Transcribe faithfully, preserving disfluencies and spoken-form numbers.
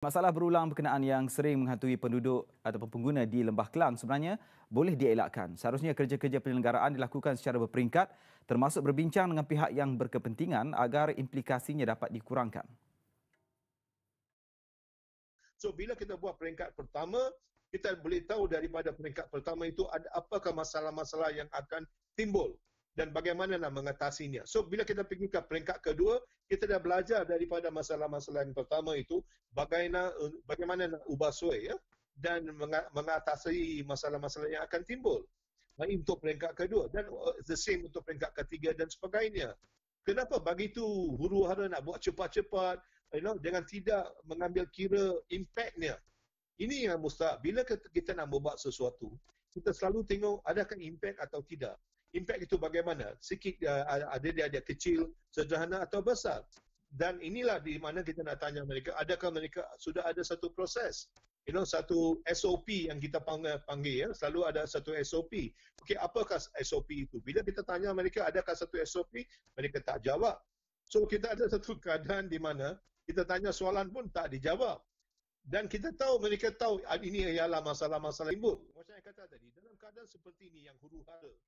Masalah berulang berkenaan yang sering menghantui penduduk atau pengguna di Lembah Klang sebenarnya boleh dielakkan. Seharusnya kerja-kerja penyelenggaraan dilakukan secara berperingkat, termasuk berbincang dengan pihak yang berkepentingan agar implikasinya dapat dikurangkan. So, bila kita buat peringkat pertama, kita boleh tahu daripada peringkat pertama itu ada apakah masalah-masalah yang akan timbul dan bagaimana nak mengatasinya. So, bila kita pergi ke peringkat kedua, kita dah belajar daripada masalah-masalah yang pertama itu, bagaimana, bagaimana nak ubah suai ya, dan mengatasi masalah-masalah yang akan timbul. Ini untuk peringkat kedua dan the same untuk peringkat ketiga dan sebagainya. Kenapa bagi itu huru-hara nak buat cepat-cepat, you know, dengan tidak mengambil kira impaknya? Ini yang mustahak. Bila kita nak buat sesuatu, kita selalu tengok adakah impak atau tidak. Impak itu bagaimana? Sikit, ada dia ada kecil, sederhana atau besar. Dan inilah di mana kita nak tanya mereka, adakah mereka sudah ada satu proses? You know, satu S O P yang kita panggil, panggil ya, selalu ada satu S O P. Okey, apakah S O P itu? Bila kita tanya mereka, adakah satu S O P? Mereka tak jawab. So, kita ada satu keadaan di mana kita tanya soalan pun tak dijawab. Dan kita tahu, mereka tahu ini ialah masalah-masalah timbul. Macam yang kata tadi, dalam keadaan seperti ini yang huru-hara,